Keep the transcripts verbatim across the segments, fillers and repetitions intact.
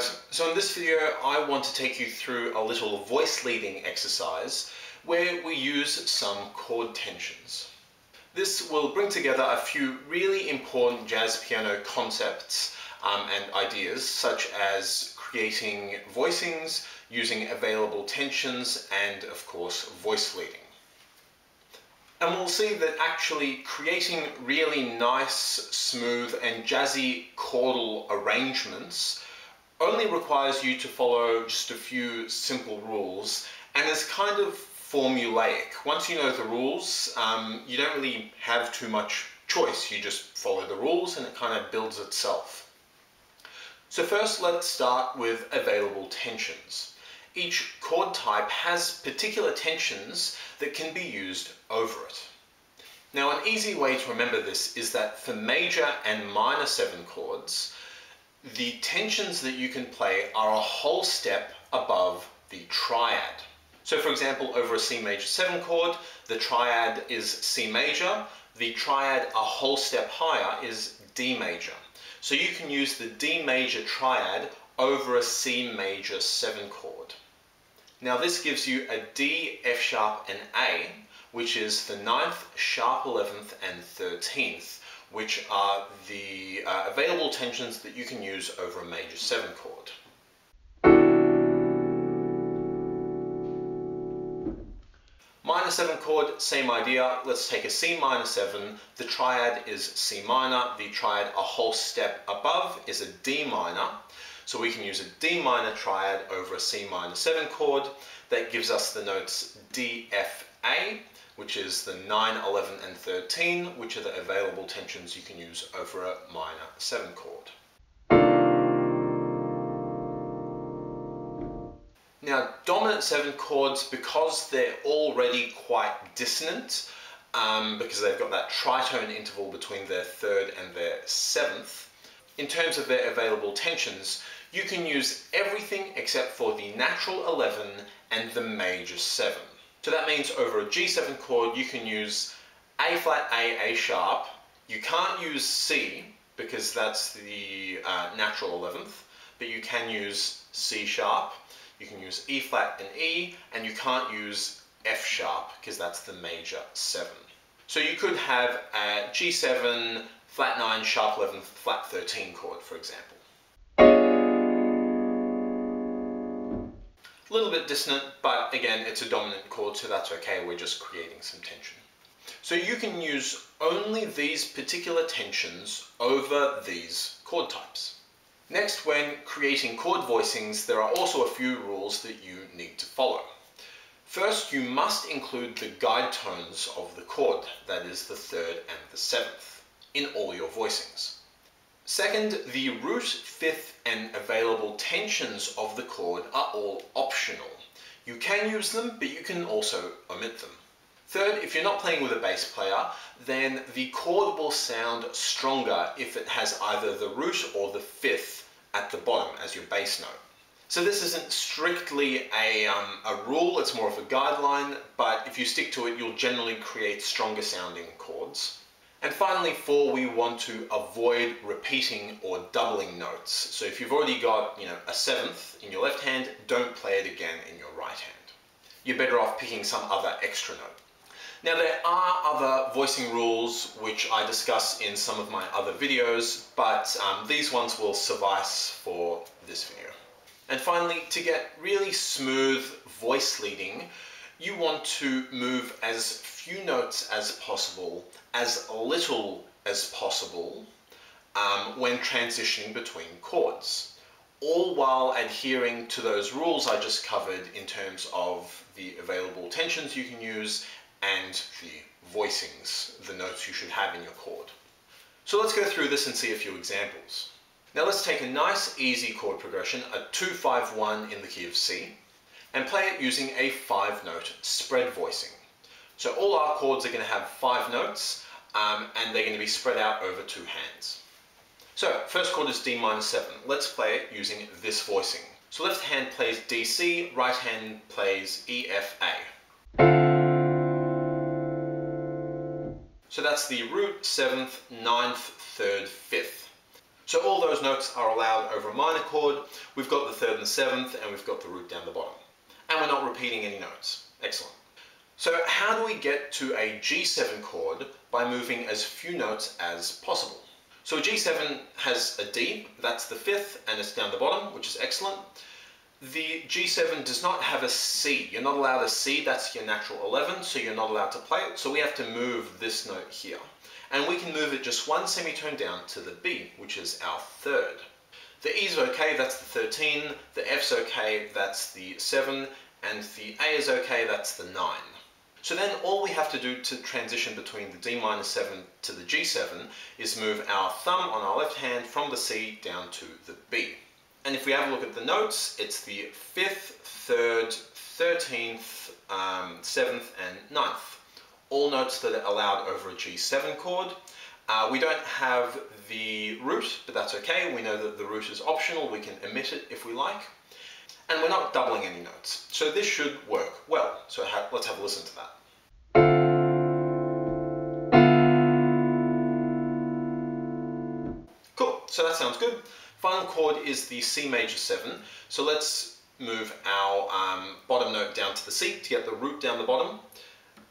guys, so in this video I want to take you through a little voice leading exercise where we use some chord tensions. This will bring together a few really important jazz piano concepts um, and ideas, such as creating voicings, using available tensions, and of course voice leading. And we'll see that actually creating really nice, smooth, and jazzy chordal arrangements only requires you to follow just a few simple rules and is kind of formulaic. Once you know the rules, um, you don't really have too much choice. You just follow the rules and it kind of builds itself. So first, let's start with available tensions. Each chord type has particular tensions that can be used over it. Now, an easy way to remember this is that for major and minor seven chords, the tensions that you can play are a whole step above the triad. So for example, over a C major seven chord, the triad is C major, the triad a whole step higher is D major. So you can use the D major triad over a C major seven chord. Now this gives you a D, F sharp, and A, which is the ninth, sharp eleventh, and thirteenth, which are the uh, available tensions that you can use over a major seven chord. Minor seven chord, same idea. Let's take a C minor seven. The triad is C minor. The triad a whole step above is a D minor. So we can use a D minor triad over a C minor seven chord. That gives us the notes D, F, A, which is the nine, eleven, and thirteen, which are the available tensions you can use over a minor seven chord. Now, dominant seven chords, because they're already quite dissonant, um, because they've got that tritone interval between their third and their seventh, in terms of their available tensions, you can use everything except for the natural eleven and the major seven. So that means over a G seven chord, you can use A flat, A, A sharp. You can't use C because that's the uh, natural eleventh, but you can use C sharp. You can use E flat and E, and you can't use F sharp because that's the major seven. So you could have a G seven, flat nine, sharp eleventh, flat thirteen chord, for example. A little bit dissonant, but again, it's a dominant chord, so that's okay, we're just creating some tension. So you can use only these particular tensions over these chord types. Next, when creating chord voicings, there are also a few rules that you need to follow. First, you must include the guide tones of the chord, that is the third and the seventh, in all your voicings. Second, the root, fifth, and available tensions of the chord are all optional. You can use them, but you can also omit them. Third, if you're not playing with a bass player, then the chord will sound stronger if it has either the root or the fifth at the bottom as your bass note. So this isn't strictly a, um, a rule, it's more of a guideline, but if you stick to it, you'll generally create stronger sounding chords. And finally, four, we want to avoid repeating or doubling notes. So if you've already got, you know, a seventh in your left hand, don't play it again in your right hand. You're better off picking some other extra note. Now, there are other voicing rules which I discuss in some of my other videos, but um, these ones will suffice for this video. And finally, to get really smooth voice leading, you want to move as few notes as possible, as little as possible, um, when transitioning between chords, all while adhering to those rules I just covered in terms of the available tensions you can use and the voicings, the notes you should have in your chord. So let's go through this and see a few examples. Now let's take a nice easy chord progression, a two five one in the key of C, and play it using a five note spread voicing. So all our chords are going to have five notes um, and they're going to be spread out over two hands. So first chord is D minor seven. Let's play it using this voicing. So left hand plays D C, right hand plays E, F, A. So that's the root, seventh, ninth, third, fifth. So all those notes are allowed over a minor chord. We've got the third and seventh, and we've got the root down the bottom. And we're not repeating any notes. Excellent. So how do we get to a G seven chord by moving as few notes as possible? So G seven has a D, that's the fifth, and it's down the bottom, which is excellent. The G seven does not have a C. You're not allowed a C, that's your natural eleven, so you're not allowed to play it. So we have to move this note here. And we can move it just one semitone down to the B, which is our third. The E's okay, that's the thirteen, the F's okay, that's the seven, and the A is okay, that's the nine. So then all we have to do to transition between the D minor seven to the G seven is move our thumb on our left hand from the C down to the B. And if we have a look at the notes, it's the fifth, third, thirteenth, um, seventh, and ninth. All notes that are allowed over a G seven chord. Uh, we don't have the root, but that's okay. We know that the root is optional. We can omit it if we like. And we're not doubling any notes. So this should work well. So ha- let's have a listen to that. Cool, so that sounds good. Final chord is the C major seven. So let's move our um, bottom note down to the C to get the root down the bottom.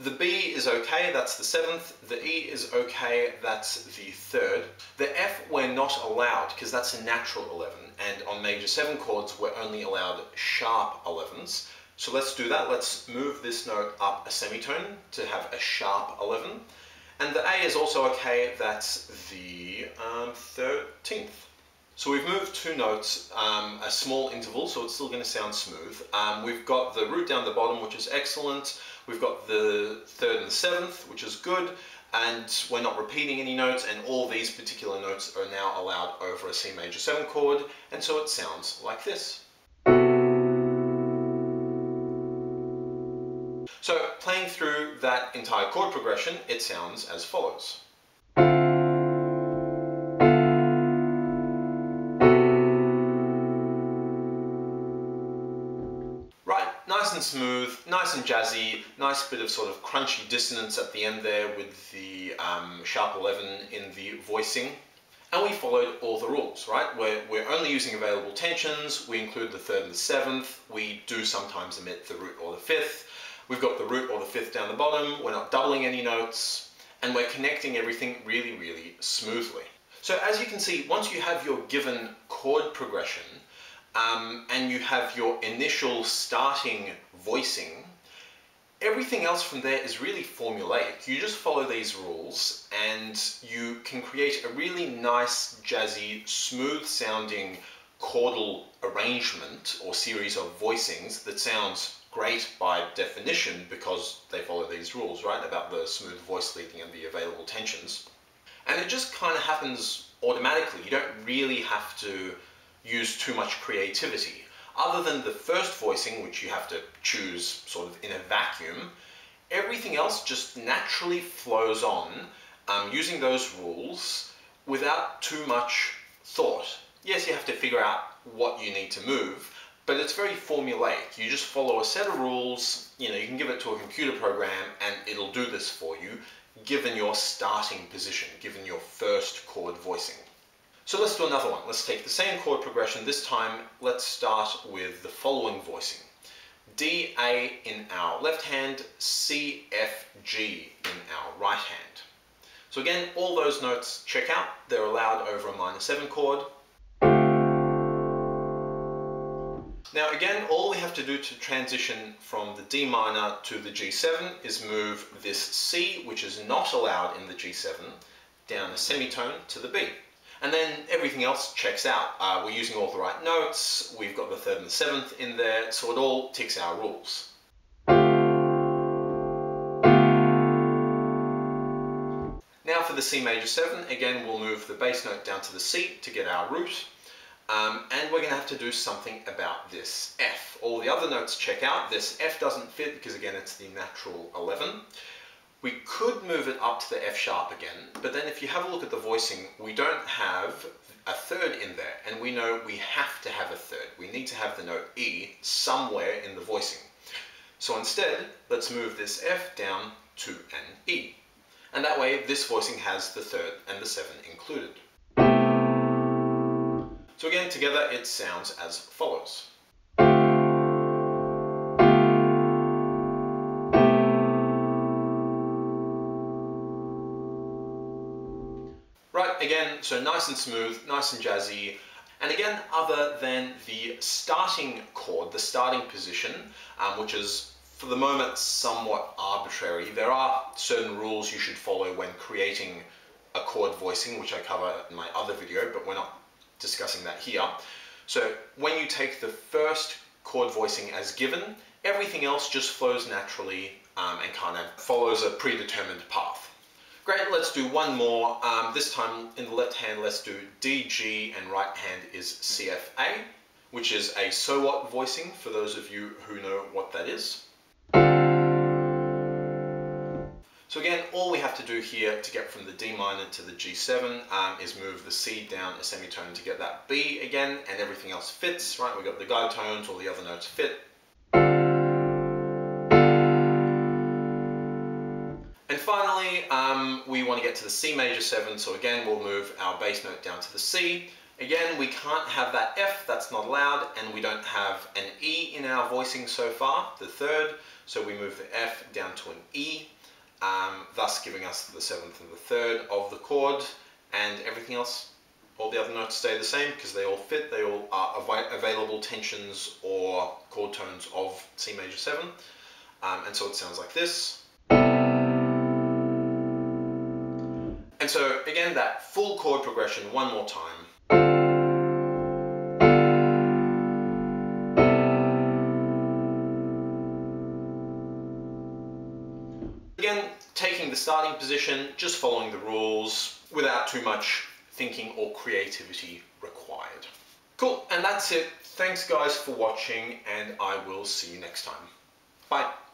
The B is okay, that's the seventh. The E is okay, that's the third. The F we're not allowed, because that's a natural eleven, and on major seven chords we're only allowed sharp elevens. So let's do that, let's move this note up a semitone to have a sharp eleven. And the A is also okay, that's the um, thirteenth. So we've moved two notes, um, a small interval, so it's still going to sound smooth. Um, we've got the root down the bottom, which is excellent. We've got the third and the seventh, which is good. And we're not repeating any notes, and all these particular notes are now allowed over a C major seven chord. And so it sounds like this. So playing through that entire chord progression, it sounds as follows. Nice and smooth, nice and jazzy, nice bit of sort of crunchy dissonance at the end there with the um, sharp eleven in the voicing. And we followed all the rules, right? We're, we're only using available tensions, we include the third and the seventh, we do sometimes omit the root or the fifth, we've got the root or the fifth down the bottom, we're not doubling any notes, and we're connecting everything really, really smoothly. So as you can see, once you have your given chord progression, Um, and you have your initial starting voicing, everything else from there is really formulaic. You just follow these rules and you can create a really nice, jazzy, smooth-sounding chordal arrangement or series of voicings that sounds great by definition because they follow these rules, right, about the smooth voice leading and the available tensions. And it just kind of happens automatically. You don't really have to use too much creativity. Other than the first voicing, which you have to choose sort of in a vacuum, everything else just naturally flows on um, using those rules without too much thought. Yes, you have to figure out what you need to move, but it's very formulaic. You just follow a set of rules, you know, you can give it to a computer program and it'll do this for you, given your starting position, given your first chord voicing. So let's do another one. Let's take the same chord progression. This time, let's start with the following voicing. D, A in our left hand, C, F, G in our right hand. So again, all those notes check out. They're allowed over a minor seven chord. Now again, all we have to do to transition from the D minor to the G seven is move this C, which is not allowed in the G seven, down a semitone to the B. And then everything else checks out. Uh, we're using all the right notes, we've got the third and the seventh in there, so it all ticks our rules. Now for the C major seven, again we'll move the bass note down to the C to get our root. Um, and we're going to have to do something about this F. All the other notes check out, this F doesn't fit because again it's the natural eleven. We could move it up to the F sharp again, but then if you have a look at the voicing, we don't have a third in there, and we know we have to have a third. We need to have the note E somewhere in the voicing. So instead, let's move this F down to an E. And that way, this voicing has the third and the seven included. So again, together it sounds as follows. Right, again, so nice and smooth, nice and jazzy. And again, other than the starting chord, the starting position, um, which is for the moment somewhat arbitrary, there are certain rules you should follow when creating a chord voicing, which I cover in my other video, but we're not discussing that here. So when you take the first chord voicing as given, everything else just flows naturally um, and kind of follows a predetermined path. Great, let's do one more. Um, this time in the left hand, let's do D, G, and right hand is C, F, A, which is a so what voicing for those of you who know what that is. So again, all we have to do here to get from the D minor to the G seven um, is move the C down a semitone to get that B again, and everything else fits, right? We've got the guide tones, all the other notes fit. And finally, um, we want to get to the C major seven, so again, we'll move our bass note down to the C. Again, we can't have that F, that's not allowed, and we don't have an E in our voicing so far, the third, so we move the F down to an E. Um, thus giving us the seventh and the third of the chord, and everything else, all the other notes stay the same because they all fit, they all are av available tensions or chord tones of C major seven, um, and so it sounds like this. And so again, that full chord progression one more time. Again, taking the starting position, just following the rules without too much thinking or creativity required. Cool, and that's it. Thanks guys for watching, and I will see you next time. Bye.